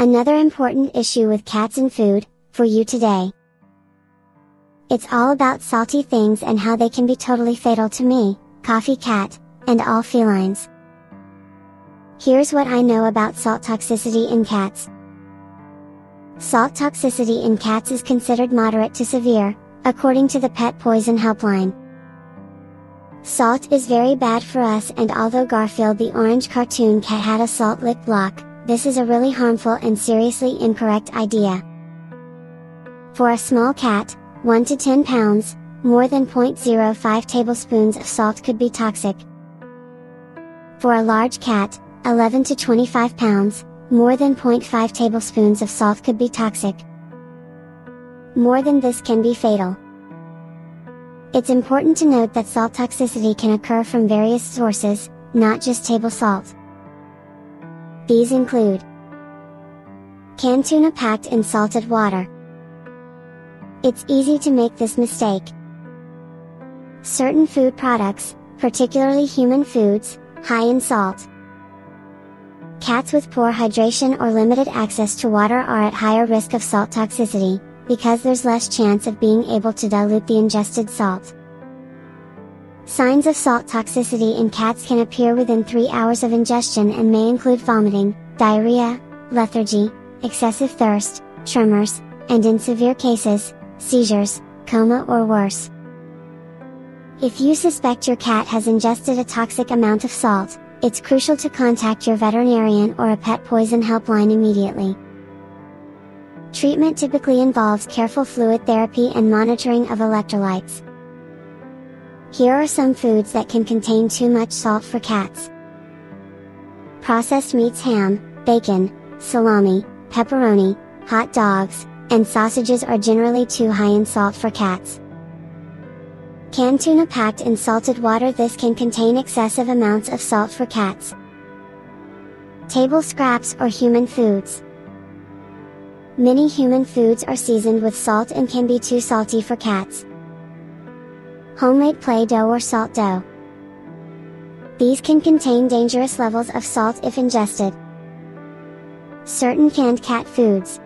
Another important issue with cats and food, for you today. It's all about salty things and how they can be totally fatal to me, Coffee Cat, and all felines. Here's what I know about salt toxicity in cats. Salt toxicity in cats is considered moderate to severe, according to the Pet Poison Helpline. Salt is very bad for us, and although Garfield the orange cartoon cat had a salt lick block, this is a really harmful and seriously incorrect idea. For a small cat, 1 to 10 pounds, more than 0.05 tablespoons of salt could be toxic. For a large cat, 11 to 25 pounds, more than 0.5 tablespoons of salt could be toxic. More than this can be fatal. It's important to note that salt toxicity can occur from various sources, not just table salt. These include canned tuna packed in salted water. It's easy to make this mistake. Certain food products, particularly human foods, high in salt. Cats with poor hydration or limited access to water are at higher risk of salt toxicity, because there's less chance of being able to dilute the ingested salt. Signs of salt toxicity in cats can appear within 3 hours of ingestion and may include vomiting, diarrhea, lethargy, excessive thirst, tremors, and in severe cases, seizures, coma or worse. If you suspect your cat has ingested a toxic amount of salt, it's crucial to contact your veterinarian or a Pet Poison Helpline immediately. Treatment typically involves careful fluid therapy and monitoring of electrolytes. Here are some foods that can contain too much salt for cats. Processed meats, ham, bacon, salami, pepperoni, hot dogs, and sausages are generally too high in salt for cats. Canned tuna packed in salted water, this can contain excessive amounts of salt for cats. Table scraps or human foods. Many human foods are seasoned with salt and can be too salty for cats. Homemade Play-Doh or salt dough. These can contain dangerous levels of salt if ingested. Certain canned cat foods.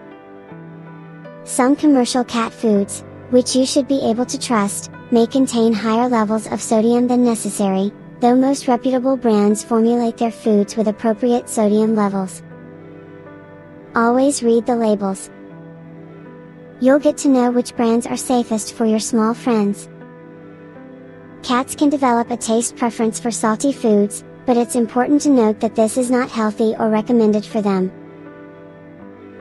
Some commercial cat foods, which you should be able to trust, may contain higher levels of sodium than necessary, though most reputable brands formulate their foods with appropriate sodium levels. Always read the labels. You'll get to know which brands are safest for your small friends. Cats can develop a taste preference for salty foods, but it's important to note that this is not healthy or recommended for them.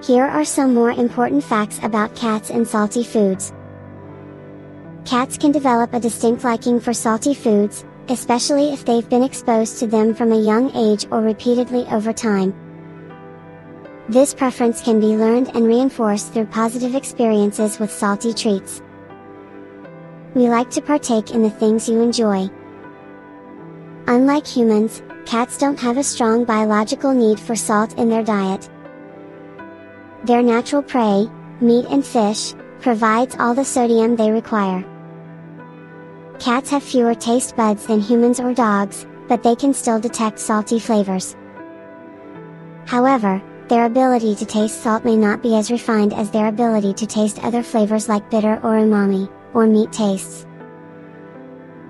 Here are some more important facts about cats and salty foods. Cats can develop a distinct liking for salty foods, especially if they've been exposed to them from a young age or repeatedly over time. This preference can be learned and reinforced through positive experiences with salty treats. We like to partake in the things you enjoy. Unlike humans, cats don't have a strong biological need for salt in their diet. Their natural prey, meat and fish, provides all the sodium they require. Cats have fewer taste buds than humans or dogs, but they can still detect salty flavors. However, their ability to taste salt may not be as refined as their ability to taste other flavors like bitter or umami, or meat tastes.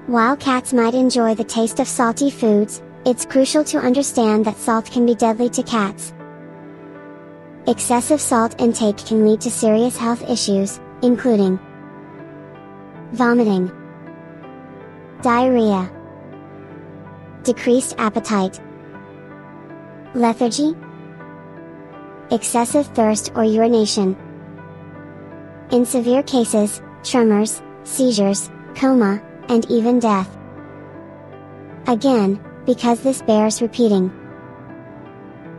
While cats might enjoy the taste of salty foods, it's crucial to understand that salt can be deadly to cats. Excessive salt intake can lead to serious health issues, including vomiting, diarrhea, decreased appetite, lethargy, excessive thirst or urination. In severe cases, tremors, seizures, coma, and even death. Again, because this bears repeating.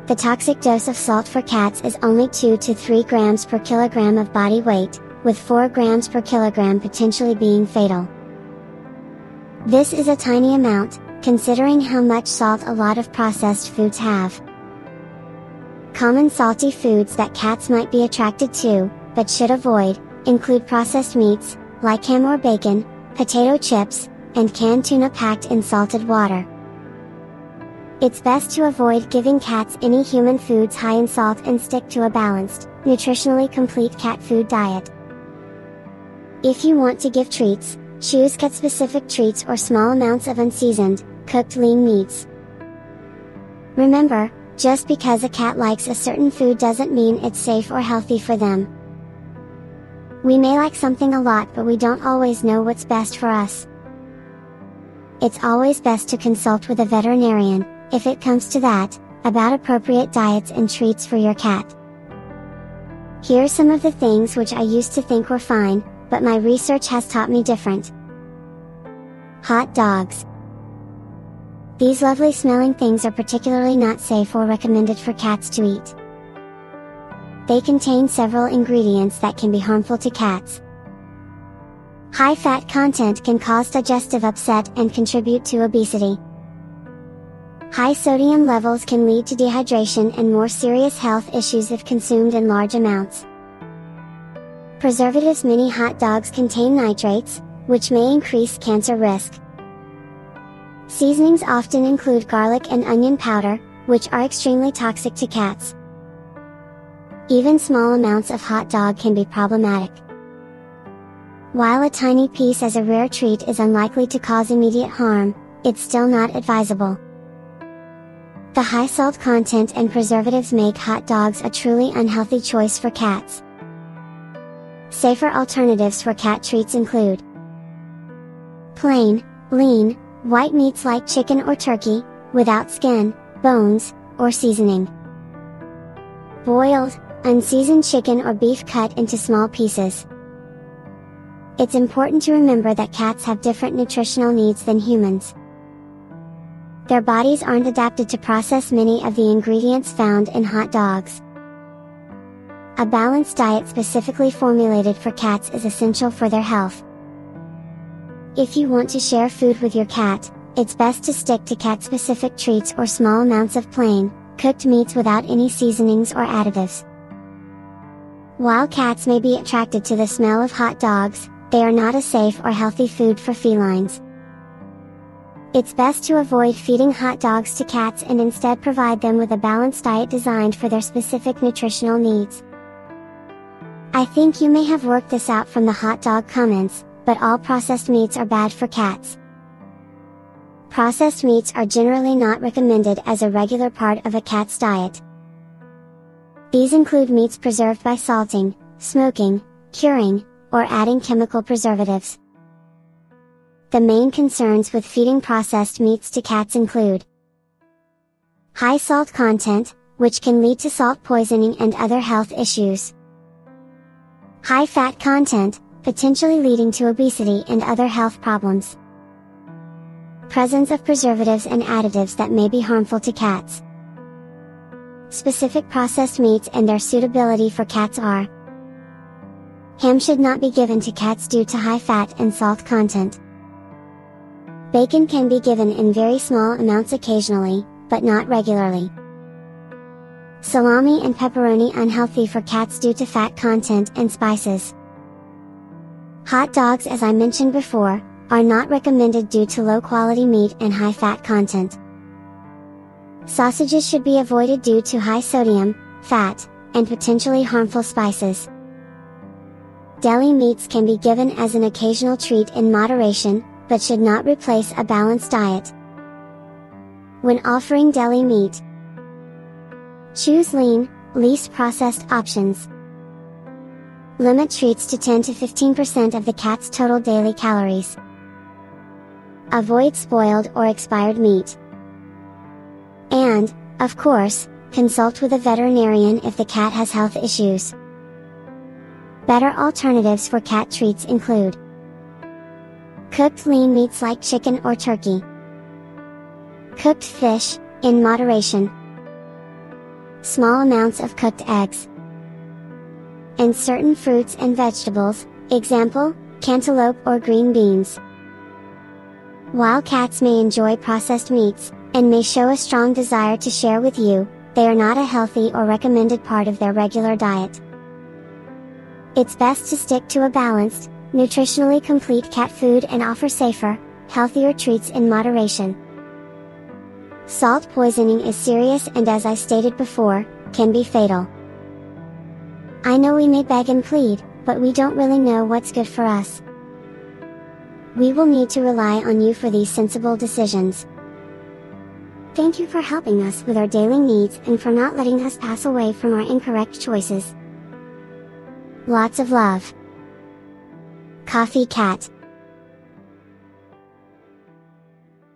The toxic dose of salt for cats is only 2 to 3 grams per kilogram of body weight, with 4 grams per kilogram potentially being fatal. This is a tiny amount, considering how much salt a lot of processed foods have. Common salty foods that cats might be attracted to, but should avoid, include processed meats, like ham or bacon, potato chips, and canned tuna packed in salted water. It's best to avoid giving cats any human foods high in salt and stick to a balanced, nutritionally complete cat food diet. If you want to give treats, choose cat-specific treats or small amounts of unseasoned, cooked lean meats. Remember, just because a cat likes a certain food doesn't mean it's safe or healthy for them. We may like something a lot, but we don't always know what's best for us. It's always best to consult with a veterinarian, if it comes to that, about appropriate diets and treats for your cat. Here are some of the things which I used to think were fine, but my research has taught me different. Hot dogs. These lovely smelling things are particularly not safe or recommended for cats to eat. They contain several ingredients that can be harmful to cats. High fat content can cause digestive upset and contribute to obesity. High sodium levels can lead to dehydration and more serious health issues if consumed in large amounts. Preservatives. Many hot dogs contain nitrates, which may increase cancer risk. Seasonings often include garlic and onion powder, which are extremely toxic to cats. Even small amounts of hot dog can be problematic. While a tiny piece as a rare treat is unlikely to cause immediate harm, it's still not advisable. The high salt content and preservatives make hot dogs a truly unhealthy choice for cats. Safer alternatives for cat treats include plain, lean, white meats like chicken or turkey, without skin, bones, or seasoning. Boiled, unseasoned chicken or beef cut into small pieces. It's important to remember that cats have different nutritional needs than humans. Their bodies aren't adapted to process many of the ingredients found in hot dogs. A balanced diet specifically formulated for cats is essential for their health. If you want to share food with your cat, it's best to stick to cat-specific treats or small amounts of plain, cooked meats without any seasonings or additives. While cats may be attracted to the smell of hot dogs, they are not a safe or healthy food for felines. It's best to avoid feeding hot dogs to cats and instead provide them with a balanced diet designed for their specific nutritional needs. I think you may have worked this out from the hot dog comments, but all processed meats are bad for cats. Processed meats are generally not recommended as a regular part of a cat's diet. These include meats preserved by salting, smoking, curing, or adding chemical preservatives. The main concerns with feeding processed meats to cats include high salt content, which can lead to salt poisoning and other health issues. High fat content, potentially leading to obesity and other health problems. Presence of preservatives and additives that may be harmful to cats. Specific processed meats and their suitability for cats are: ham should not be given to cats due to high fat and salt content. Bacon can be given in very small amounts occasionally, but not regularly. Salami and pepperoni unhealthy for cats due to fat content and spices. Hot dogs, as I mentioned before, are not recommended due to low-quality meat and high fat content. Sausages should be avoided due to high sodium, fat, and potentially harmful spices. Deli meats can be given as an occasional treat in moderation, but should not replace a balanced diet. When offering deli meat, choose lean, least processed options. Limit treats to 10 to 15% of the cat's total daily calories. Avoid spoiled or expired meat. And, of course, consult with a veterinarian if the cat has health issues. Better alternatives for cat treats include cooked lean meats like chicken or turkey, cooked fish, in moderation, small amounts of cooked eggs, and certain fruits and vegetables, example, cantaloupe or green beans. While cats may enjoy processed meats, and may show a strong desire to share with you, they are not a healthy or recommended part of their regular diet. It's best to stick to a balanced, nutritionally complete cat food and offer safer, healthier treats in moderation. Salt poisoning is serious and, as I stated before, can be fatal. I know we may beg and plead, but we don't really know what's good for us. We will need to rely on you for these sensible decisions. Thank you for helping us with our daily needs and for not letting us pass away from our incorrect choices. Lots of love. Coffee Cat.